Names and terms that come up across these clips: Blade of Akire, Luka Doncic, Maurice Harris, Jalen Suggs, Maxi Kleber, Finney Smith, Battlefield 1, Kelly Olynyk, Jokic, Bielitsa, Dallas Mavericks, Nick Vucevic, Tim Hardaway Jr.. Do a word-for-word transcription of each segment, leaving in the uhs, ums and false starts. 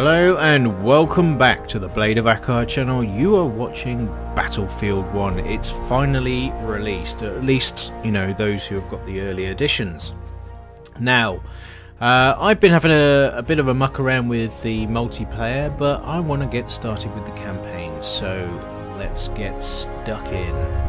Hello and welcome back to the Blade of Akire channel. You are watching Battlefield one. It's finally released, at least, you know, those who have got the early editions. Now, uh, I've been having a, a bit of a muck around with the multiplayer, but I want to get started with the campaign, so let's get stuck in.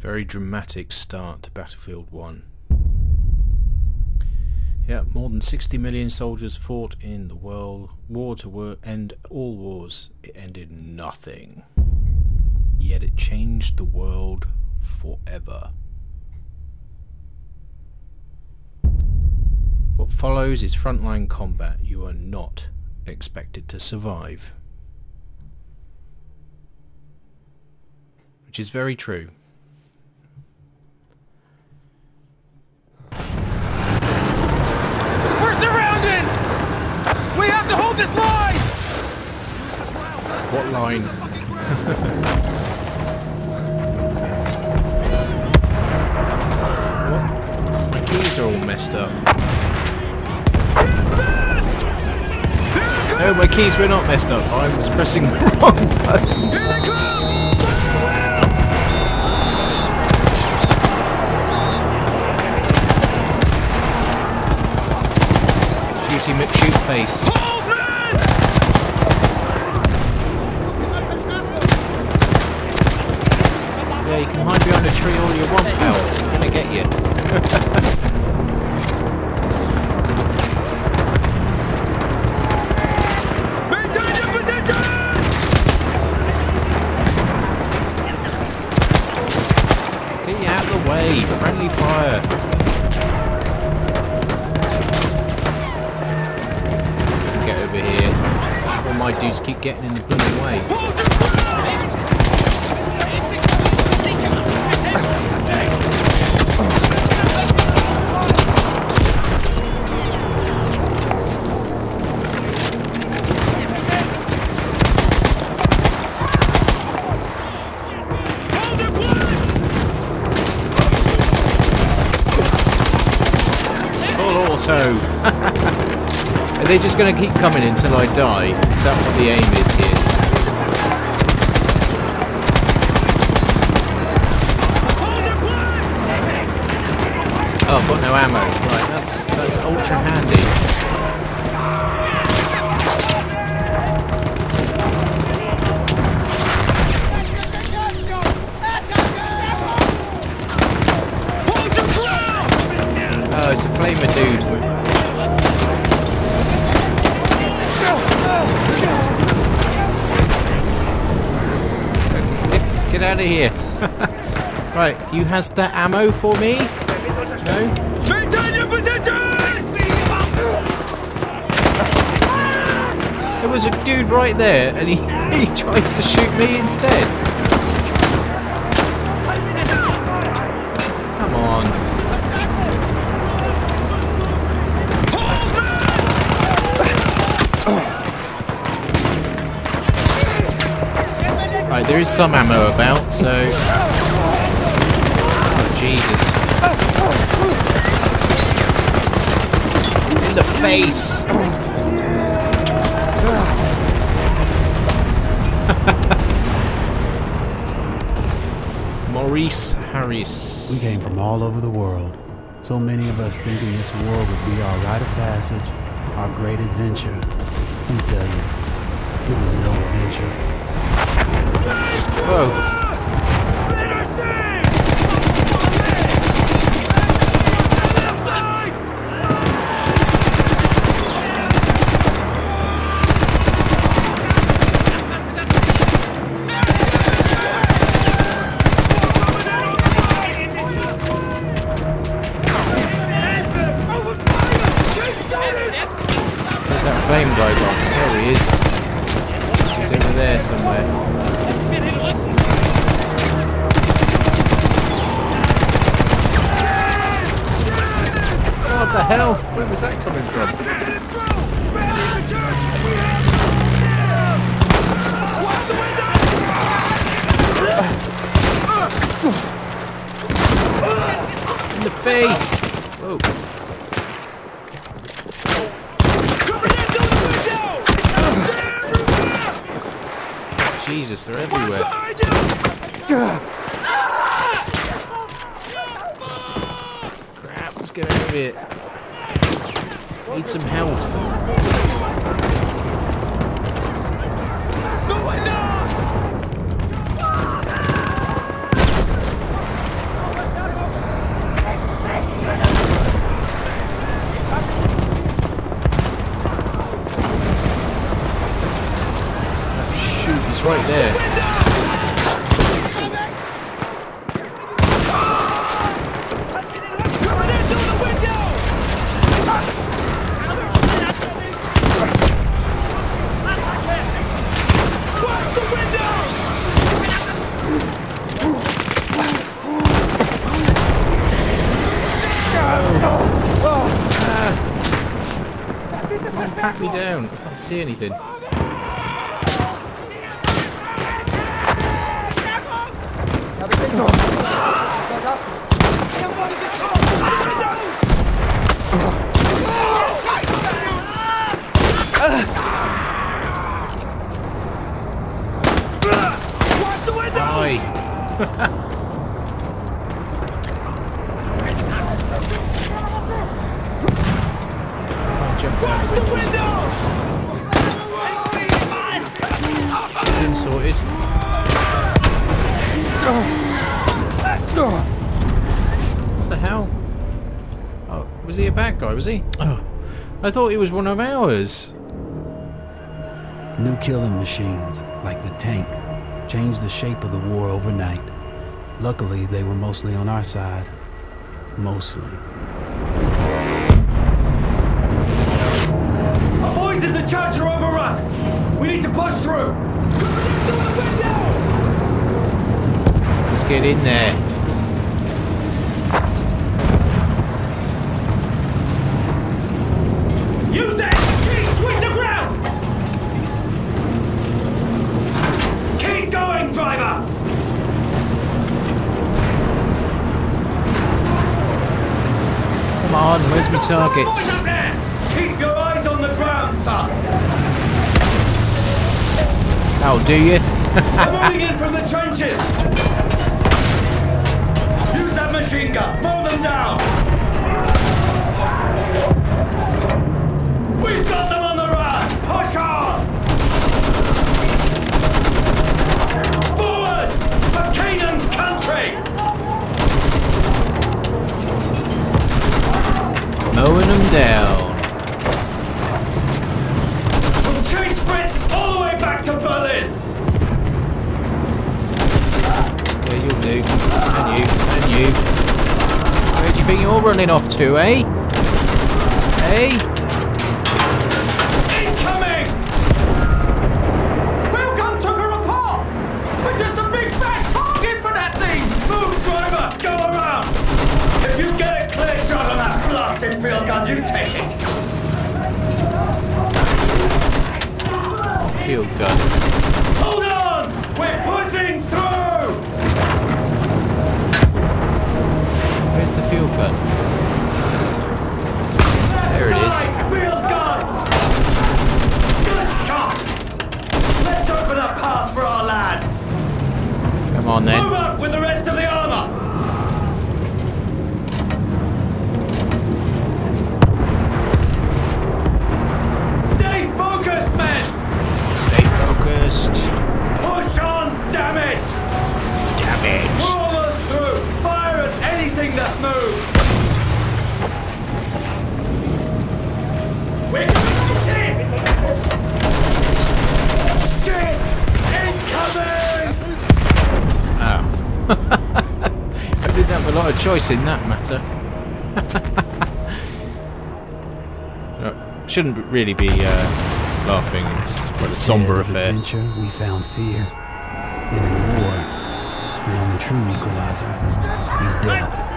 Very dramatic start to Battlefield one. Yeah, more than sixty million soldiers fought in the world, war to war, and all wars. It ended nothing. Yet it changed the world forever. What follows is frontline combat. You are not expected to survive. Which is very true. What line? What? My keys are all messed up. No, my keys were not messed up. I was pressing the wrong buttons. Shoot him at shoot face. You can hide behind a tree all you want, pal. It's gonna get you. Maintain your position! Get you out of the way. Friendly fire. Get over here. All my dudes keep getting in the blooming way. Are they just going to keep coming until I die? Is that what the aim is here? Oh, I've got no ammo. Right, that's, that's ultra handy. Oh, it's a flamer dude. Get out of here. Right, you has the ammo for me? No? Maintain your position! There was a dude right there and he, he tries to shoot me instead. Come on. There is some ammo about, so... Oh, jeez. Jesus. In the face. Maurice Harris. We came from all over the world. So many of us thinking this world would be our rite of passage, our great adventure. Let me tell you, it was no adventure. Whoa. Flame robot. There he is. He's over there somewhere. What the hell? Where was that coming from? In the face! Whoa. Jesus, they're everywhere. Crap, let's get out of here. Need some health. No one knows. Shoot, he's right there. Pack me down. I can't see anything. Watch the windows! Watch the windows! It's him sorted. What the hell? Oh, was he a bad guy, was he? Oh, I thought he was one of ours. New killing machines, like the tank, changed the shape of the war overnight. Luckily, they were mostly on our side. Mostly. The church are overrun! We need to push through! Let's get in there. Use that key! Sweep the ground! Keep going, driver! Come on, where's my targets? Keep your eyes on the ground, son! How do you? I'm moving in from the trenches! Use that machine gun! Pull them down! We've got them on the run! Push on! Forward! For Canaan's country! Mowing them down. And you, and you. Where do you think you're running off to, eh? Eh? Incoming! Welcome to the report! We're just a big fat target for that thing! Move, driver! Go around! If you get a clear shot on that blasted field gun, you take it! Field gun. Hold on! We're pushing through! up for our lads. Come on then. Move up with the rest of the armor. Stay focused, men. Stay focused. Push on, damn it. Damn it. We're almost through. Fire at anything that moves. We're oh. I didn't have a lot of choice in that matter. uh, shouldn't really be uh, laughing. It's quite a somber affair. Adventure, we found fear, and in war, the only true equalizer is death.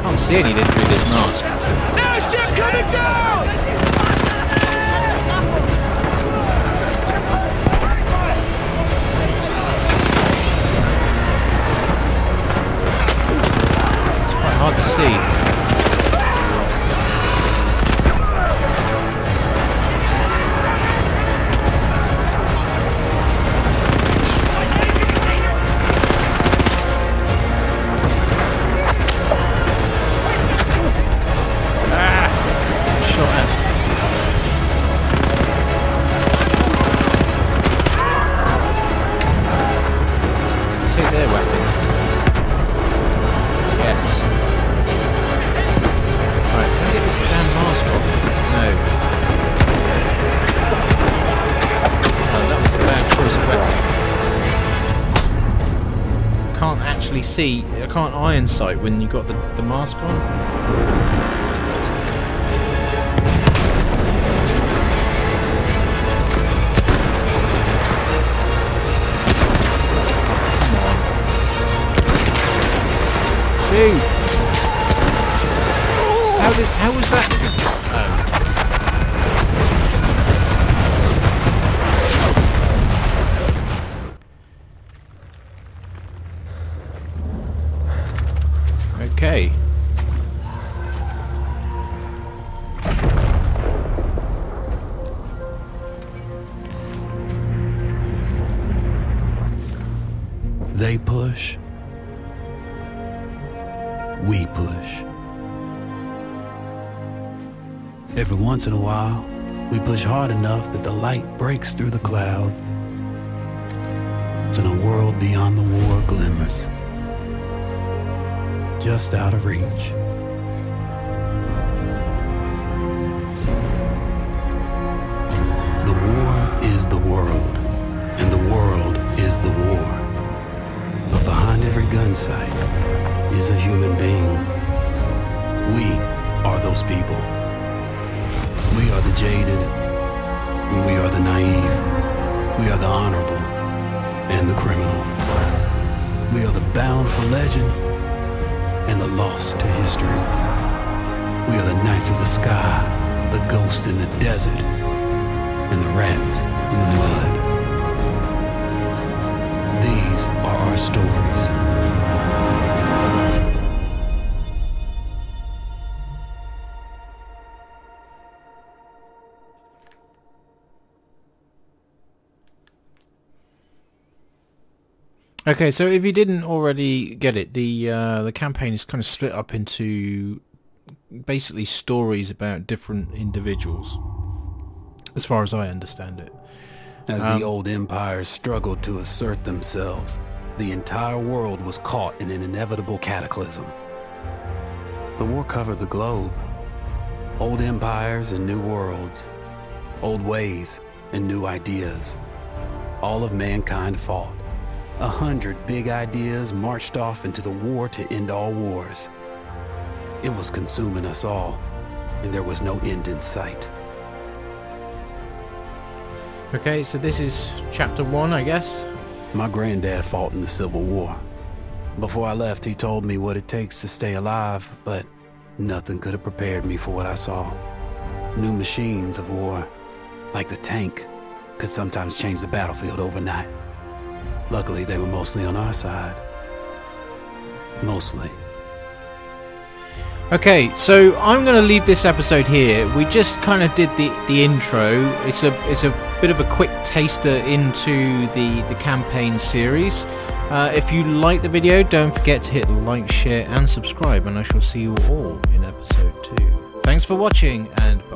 I see anything through this mask. No ship coming down! It's quite hard to see. See, I can't iron sight when you got the, the mask on. Shoot! How did, how was that? Oh. Okay. They push. We push. Every once in a while, we push hard enough that the light breaks through the clouds, and a world beyond the war glimmers. Just out of reach. The war is the world, and the world is the war. But behind every gun sight is a human being. We are those people. We are the jaded, and we are the naive. We are the honorable, and the criminal. We are the bound for legend, and the lost to history. We are the knights of the sky, the ghosts in the desert, and the rats in the mud. These are our stories. Okay, so if you didn't already get it, the uh, the campaign is kind of split up into basically stories about different individuals, as far as I understand it. As um, the old empires struggled to assert themselves, the entire world was caught in an inevitable cataclysm. The war covered the globe. Old empires and new worlds. Old ways and new ideas. All of mankind fought. A hundred big ideas marched off into the war to end all wars. It was consuming us all, and there was no end in sight. Okay, so this is chapter one, I guess? My granddad fought in the Civil War. Before I left, he told me what it takes to stay alive, but nothing could have prepared me for what I saw. New machines of war, like the tank, could sometimes change the battlefield overnight. Luckily, they were mostly on our side. Mostly. Okay, so I'm going to leave this episode here. We just kind of did the the intro. It's a it's a bit of a quick taster into the the campaign series. Uh, if you like the video, don't forget to hit like, share, and subscribe. And I shall see you all in episode two. Thanks for watching, and.